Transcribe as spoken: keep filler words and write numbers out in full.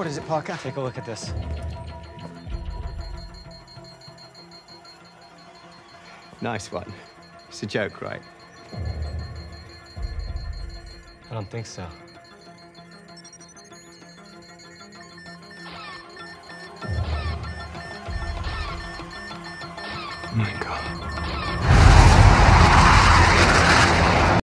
What is it, Parker? Take a look at this. Nice one. It's a joke, right? I don't think so. Oh my God.